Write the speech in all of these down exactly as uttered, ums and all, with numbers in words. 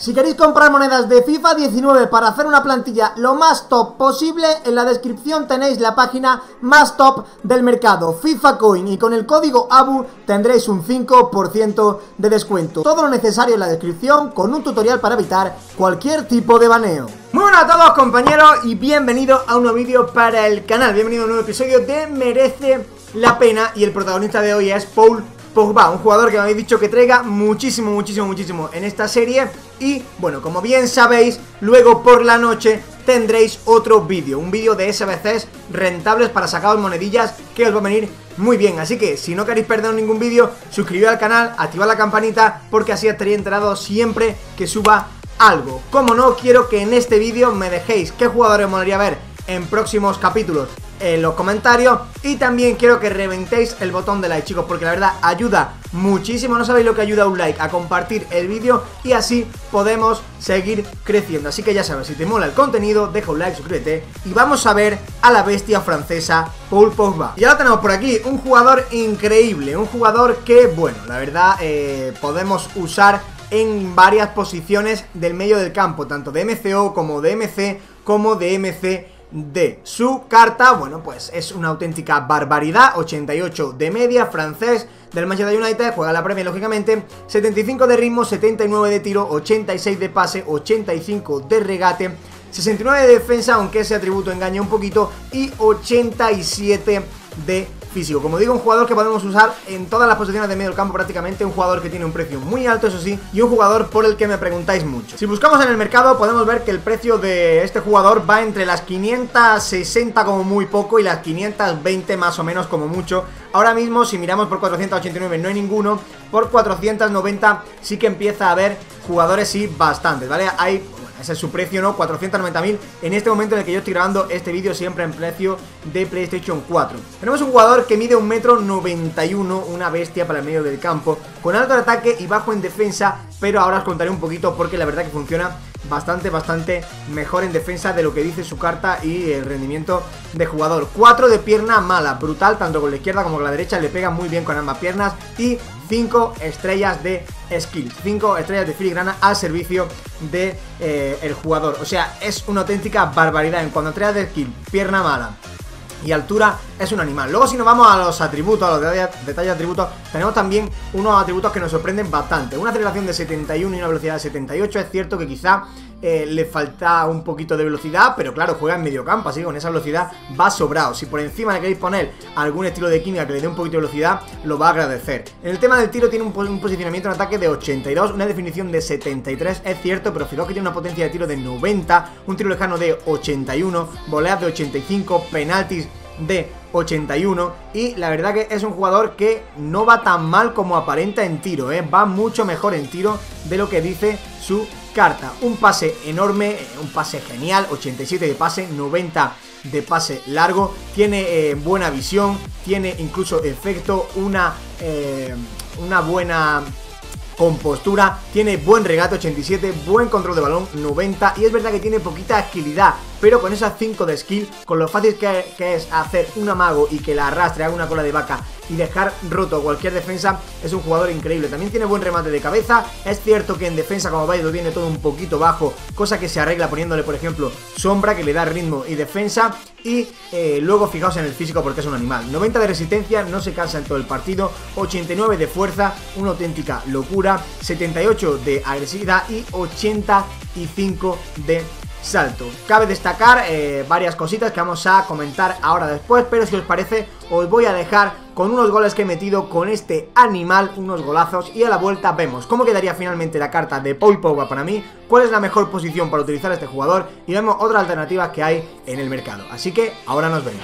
Si queréis comprar monedas de FIFA diecinueve para hacer una plantilla lo más top posible, en la descripción tenéis la página más top del mercado, FIFA Coin, y con el código A B U tendréis un cinco por ciento de descuento. Todo lo necesario en la descripción, con un tutorial para evitar cualquier tipo de baneo. Muy buenas a todos, compañeros, y bienvenidos a un nuevo vídeo para el canal. Bienvenido a un nuevo episodio de Merece la Pena, y el protagonista de hoy es Paul Pogba, un jugador que me habéis dicho que traiga muchísimo, muchísimo, muchísimo en esta serie. Y bueno, como bien sabéis, luego por la noche tendréis otro vídeo, un vídeo de S B Cs rentables para sacaros monedillas, que os va a venir muy bien. Así que si no queréis perder ningún vídeo, suscribiros al canal, activad la campanita, porque así estaréis enterados siempre que suba algo. Como no, quiero que en este vídeo me dejéis qué jugadores os molaría ver en próximos capítulos en los comentarios, y también quiero que reventéis el botón de like, chicos, porque la verdad ayuda muchísimo. No sabéis lo que ayuda un like, a compartir el vídeo, y así podemos seguir creciendo. Así que ya sabes, si te mola el contenido, deja un like, suscríbete, y vamos a ver a la bestia francesa Paul Pogba. Y ahora tenemos por aquí un jugador increíble, un jugador que, bueno, la verdad eh, podemos usar en varias posiciones del medio del campo, tanto de M C O como de M C, como de M C de su carta. Bueno, pues es una auténtica barbaridad. Ochenta y ocho de media, francés del Manchester United, juega la Premier lógicamente. Setenta y cinco de ritmo, setenta y nueve de tiro, ochenta y seis de pase, ochenta y cinco de regate, sesenta y nueve de defensa, aunque ese atributo engaña un poquito, y ochenta y siete de físico. Como digo, un jugador que podemos usar en todas las posiciones de medio del campo prácticamente, un jugador que tiene un precio muy alto, eso sí, y un jugador por el que me preguntáis mucho. Si buscamos en el mercado, podemos ver que el precio de este jugador va entre las quinientas sesenta como muy poco y las quinientas veinte más o menos como mucho. Ahora mismo, si miramos por cuatrocientos ochenta y nueve no hay ninguno, por cuatrocientos noventa sí que empieza a haber jugadores, sí, bastantes, ¿vale? Hay... ese es su precio, ¿no? cuatrocientos noventa mil en este momento en el que yo estoy grabando este vídeo, siempre en precio de PlayStation cuatro. Tenemos un jugador que mide un metro noventa y uno, una bestia para el medio del campo, con alto en ataque y bajo en defensa, pero ahora os contaré un poquito porque la verdad que funciona bastante, bastante mejor en defensa de lo que dice su carta y el rendimiento de jugador. cuatro de pierna mala, brutal, tanto con la izquierda como con la derecha, le pega muy bien con ambas piernas, y cinco estrellas de skill, cinco estrellas de filigrana al servicio de eh, el jugador. O sea, es una auténtica barbaridad en cuanto a estrellas de skill, pierna mala y altura, es un animal. Luego, si nos vamos a los atributos, a los detalles de atributos, tenemos también unos atributos que nos sorprenden bastante. Una aceleración de setenta y uno y una velocidad de setenta y ocho. Es cierto que quizá eh, le falta un poquito de velocidad, pero claro, juega en medio campo, así que con esa velocidad va sobrado. Si por encima le queréis poner algún estilo de química que le dé un poquito de velocidad, lo va a agradecer. En el tema del tiro, tiene un, un posicionamiento en ataque de ochenta y dos, una definición de setenta y tres, es cierto, pero fijaos que tiene una potencia de tiro de noventa, un tiro lejano de ochenta y uno, voleas de ochenta y cinco, penaltis de ochenta y uno, y la verdad que es un jugador que no va tan mal como aparenta en tiro, ¿eh? Va mucho mejor en tiro de lo que dice su carta. Un pase enorme, un pase genial, ochenta y siete de pase, noventa de pase largo, tiene eh, buena visión, tiene incluso efecto, una, eh, una buena compostura, tiene buen regate, ochenta y siete, buen control de balón, noventa, y es verdad que tiene poquita agilidad, pero con esas cinco de skill, con lo fácil que, que es hacer un amago y que la arrastre, haga una cola de vaca y dejar roto cualquier defensa, es un jugador increíble. También tiene buen remate de cabeza, es cierto que en defensa, como veis, lo tiene todo un poquito bajo, cosa que se arregla poniéndole, por ejemplo, sombra, que le da ritmo y defensa. Y eh, luego fijaos en el físico, porque es un animal. noventa de resistencia, no se cansa en todo el partido, ochenta y nueve de fuerza, una auténtica locura, setenta y ocho de agresividad y ochenta y cinco de salto. Cabe destacar eh, varias cositas que vamos a comentar ahora después, pero si os parece, os voy a dejar con unos goles que he metido con este animal, unos golazos, y a la vuelta vemos cómo quedaría finalmente la carta de Paul Pogba para mí, cuál es la mejor posición para utilizar a este jugador, y vemos otras alternativas que hay en el mercado. Así que ahora nos vemos.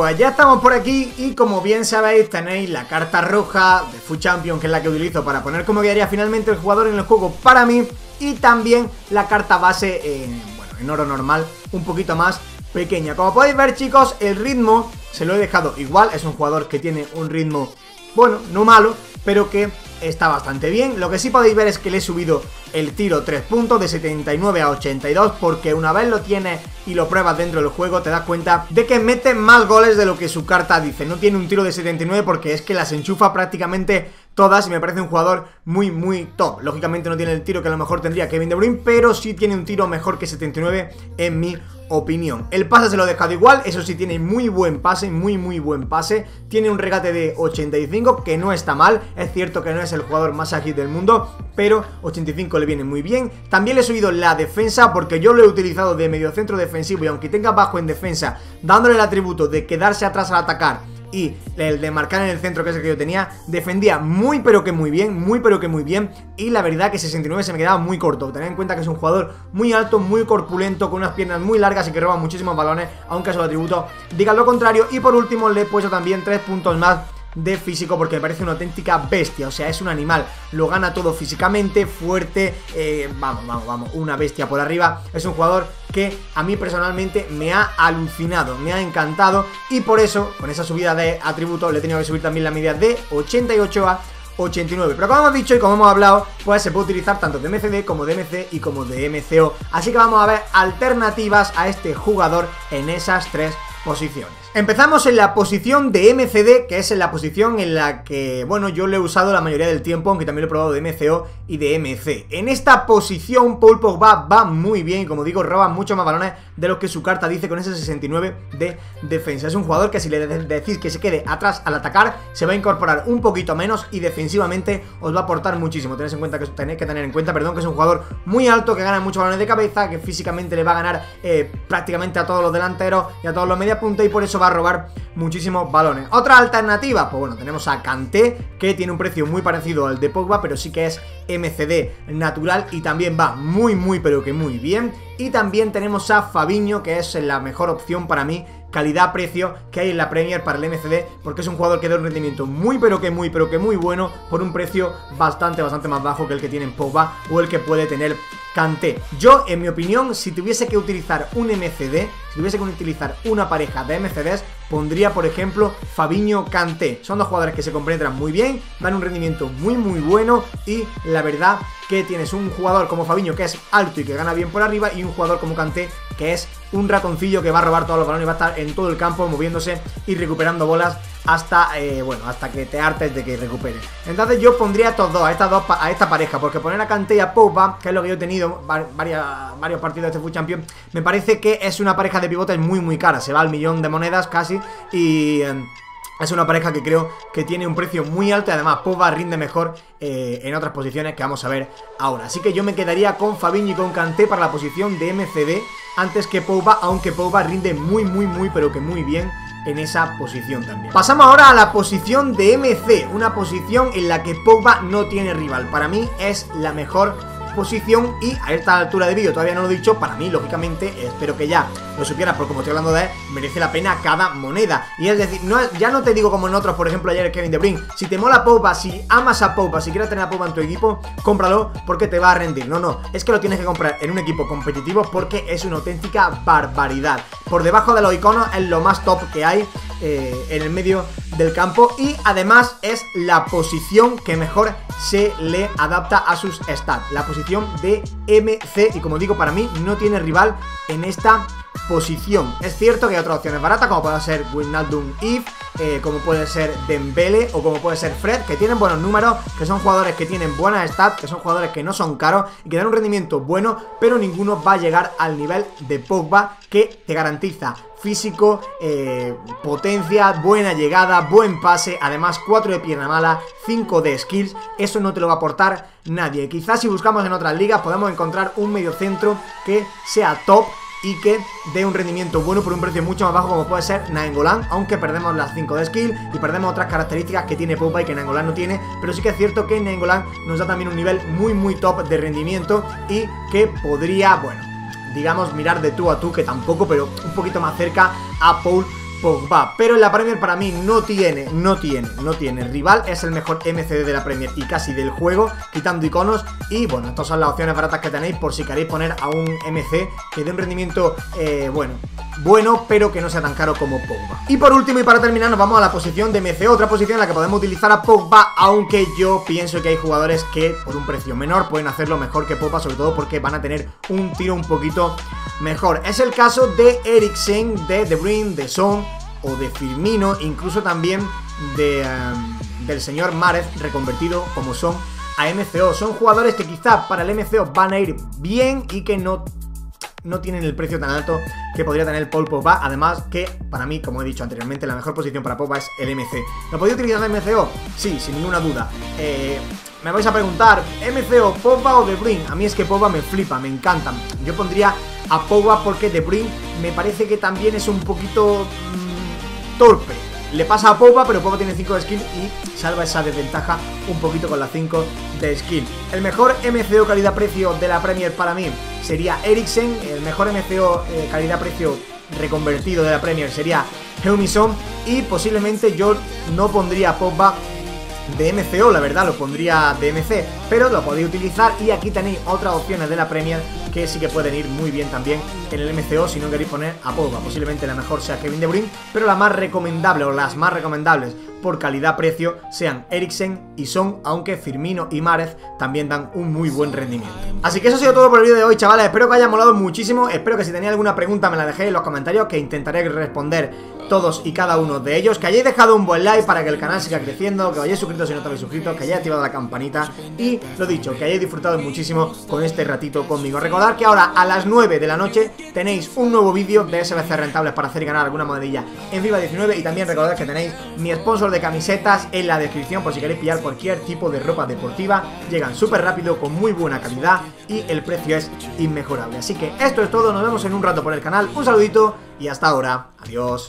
pues ya estamos por aquí y como bien sabéis tenéis la carta roja de FUT Champions, que es la que utilizo para poner cómo quedaría finalmente el jugador en el juego para mí, y también la carta base en, bueno, en oro normal, un poquito más pequeña. Como podéis ver, chicos, el ritmo se lo he dejado igual, es un jugador que tiene un ritmo, bueno, no malo, pero que está bastante bien. Lo que sí podéis ver es que le he subido el tiro tres puntos, de setenta y nueve a ochenta y dos, porque una vez lo tienes y lo pruebas dentro del juego te das cuenta de que mete más goles de lo que su carta dice. No tiene un tiro de setenta y nueve porque es que las enchufa prácticamente todas y me parece un jugador muy muy top. Lógicamente no tiene el tiro que a lo mejor tendría Kevin De Bruyne, pero sí tiene un tiro mejor que setenta y nueve en mi opinión. El pase se lo he dejado igual, eso sí, tiene muy buen pase, muy muy buen pase. Tiene un regate de ochenta y cinco que no está mal, es cierto que no es el jugador más ágil del mundo, pero ochenta y cinco le viene muy bien. También le he subido la defensa porque yo lo he utilizado de mediocentro defensivo, y aunque tenga bajo en defensa, dándole el atributo de quedarse atrás al atacar y el de marcar en el centro, que es el que yo tenía, defendía muy pero que muy bien, muy pero que muy bien, y la verdad que sesenta y nueve se me quedaba muy corto. Tened en cuenta que es un jugador muy alto, muy corpulento, con unas piernas muy largas y que roba muchísimos balones, aunque a su atributo diga lo contrario. Y por último le he puesto también tres puntos más de físico porque me parece una auténtica bestia, o sea, es un animal, lo gana todo físicamente, fuerte, eh, vamos, vamos, vamos, una bestia por arriba. Es un jugador que a mí personalmente me ha alucinado, me ha encantado, y por eso, con esa subida de atributos, le he tenido que subir también la media de ochenta y ocho a ochenta y nueve, pero como hemos dicho y como hemos hablado, pues se puede utilizar tanto de M C D como de M C y como de M C O, así que vamos a ver alternativas a este jugador en esas tres posiciones. Empezamos en la posición de M C D, que es en la posición en la que, bueno, yo lo he usado la mayoría del tiempo, aunque también lo he probado de M C O y de M C. En esta posición Paul Pogba va muy bien, y como digo, roba mucho más balones de los que su carta dice, con ese sesenta y nueve de defensa. Es un jugador que si le decís que se quede atrás al atacar, se va a incorporar un poquito menos y defensivamente os va a aportar muchísimo. Tenéis en cuenta que tenéis que tener en cuenta, perdón, que es un jugador muy alto, que gana muchos balones de cabeza, que físicamente le va a ganar eh, prácticamente a todos los delanteros y a todos los media punta, y por eso va a robar muchísimos balones. Otra alternativa, pues bueno, tenemos a Kanté, que tiene un precio muy parecido al de Pogba, pero sí que es M C D natural y también va muy muy pero que muy bien. Y también tenemos a Fabinho, que es la mejor opción para mí calidad-precio que hay en la Premier para el M C D, porque es un jugador que da un rendimiento muy pero que muy pero que muy bueno por un precio bastante bastante más bajo que el que tiene Pogba o el que puede tener Kanté. Yo, en mi opinión, si tuviese que utilizar un M C D, si tuviese que utilizar una pareja de M C Ds, pondría, por ejemplo, Fabinho-Kanté. Son dos jugadores que se compenetran muy bien, dan un rendimiento muy muy bueno, y la verdad que tienes un jugador como Fabinho que es alto y que gana bien por arriba, y un jugador como Kanté que es un ratoncillo que va a robar todos los balones, va a estar en todo el campo moviéndose y recuperando bolas hasta, eh, bueno, hasta que te hartes de que recupere. Entonces yo pondría a estos dos, a, estas dos, a esta pareja, porque poner a Kanté y a Pogba, que es lo que yo he tenido varias, varios partidos de este FUT Champions, me parece que es una pareja de pivotes muy muy cara, se va al millón de monedas casi, y... Eh, es una pareja que creo que tiene un precio muy alto, y además Pogba rinde mejor eh, en otras posiciones que vamos a ver ahora. Así que yo me quedaría con Fabinho y con Kanté para la posición de M C D antes que Pogba, aunque Pogba rinde muy, muy, muy, pero que muy bien en esa posición también. Pasamos ahora a la posición de M C, una posición en la que Pogba no tiene rival. Para mí es la mejor posición, y a esta altura de vídeo todavía no lo he dicho, para mí, lógicamente, espero que ya lo supieras, porque como estoy hablando de él, merece la pena cada moneda. Y es decir, no, ya no te digo como en otros, por ejemplo ayer Kevin De Bruyne, si te mola Pogba, si amas a Pogba, si quieres tener a Pogba en tu equipo, cómpralo porque te va a rendir. No, no, es que lo tienes que comprar en un equipo competitivo porque es una auténtica barbaridad. Por debajo de los iconos es lo más top que hay eh, en el medio del campo, y además es la posición que mejor se le adapta a sus stats, la posición de M C, y como digo, para mí no tiene rival en esta posición. Es cierto que hay otras opciones baratas, como puede ser Wijnaldum, If, eh, como puede ser Dembele o como puede ser Fred, que tienen buenos números, que son jugadores que tienen buenas stats, que son jugadores que no son caros y que dan un rendimiento bueno, pero ninguno va a llegar al nivel de Pogba, que te garantiza físico, eh, potencia, buena llegada, buen pase, además cuatro de pierna mala, cinco de skills. Eso no te lo va a aportar nadie. Quizás si buscamos en otras ligas podemos encontrar un mediocentro que sea top y que dé un rendimiento bueno por un precio mucho más bajo, como puede ser Nainggolan, aunque perdemos las cinco de skill y perdemos otras características que tiene Pogba y que Nainggolan no tiene, pero sí que es cierto que Nainggolan nos da también un nivel muy muy top de rendimiento, y que podría, bueno, digamos, mirar de tú a tú, que tampoco, pero un poquito más cerca a Paul Pogba. Pero en la Premier para mí no tiene, no tiene, no tiene rival. Es el mejor M C D de la Premier y casi del juego, quitando iconos. Y bueno, estas son las opciones baratas que tenéis por si queréis poner a un M C que dé un rendimiento, eh, bueno, bueno, pero que no sea tan caro como Pogba. Y por último y para terminar nos vamos a la posición de M C, otra posición en la que podemos utilizar a Pogba, aunque yo pienso que hay jugadores que por un precio menor pueden hacerlo mejor que Pogba, sobre todo porque van a tener un tiro un poquito mejor. Es el caso de Eriksen, de De Bruyne, de Son o de Firmino, incluso también de, um, del señor Márez reconvertido como Son a M C O. Son jugadores que quizá para el M C O van a ir bien y que no... no tienen el precio tan alto que podría tener Paul Pogba. Además que para mí, como he dicho anteriormente, la mejor posición para Pogba es el M C. ¿Lo podéis utilizar en M C O? Sí, sin ninguna duda. eh, Me vais a preguntar, ¿M C O, Pogba o De Bruyne? A mí es que Pogba me flipa, me encanta. Yo pondría a Pogba porque De Bruyne me parece que también es un poquito mmm, torpe. Le pasa a Pogba, pero Pogba tiene cinco de skill y salva esa desventaja un poquito con las cinco de skill. El mejor M C O calidad-precio de la Premier para mí sería Eriksen. El mejor M C O eh, calidad-precio reconvertido de la Premier sería Heung-Min Son. Y posiblemente yo no pondría a Pogba de M C O, la verdad, lo pondría de M C, pero lo podéis utilizar. Y aquí tenéis otras opciones de la Premier que sí que pueden ir muy bien también en el M C O si no queréis poner a Pogba. Posiblemente la mejor sea Kevin De Bruyne, pero la más recomendable o las más recomendables por calidad-precio sean Eriksen y Son, aunque Firmino y Márez también dan un muy buen rendimiento. Así que eso ha sido todo por el vídeo de hoy, chavales. Espero que os haya molado muchísimo. Espero que si tenéis alguna pregunta me la dejéis en los comentarios, que intentaré responder todos y cada uno de ellos. Que hayáis dejado un buen like para que el canal siga creciendo, que os hayáis suscrito si no te habéis suscrito, que hayáis activado la campanita y, lo dicho, que hayáis disfrutado muchísimo con este ratito conmigo. Recordad que ahora a las nueve de la noche tenéis un nuevo vídeo de S B C rentables para hacer y ganar alguna monedilla en FIFA diecinueve. Y también recordad que tenéis mi sponsor de camisetas en la descripción por si queréis pillar cualquier tipo de ropa deportiva. Llegan súper rápido, con muy buena calidad y el precio es inmejorable. Así que esto es todo, nos vemos en un rato por el canal. Un saludito y hasta ahora. Adiós.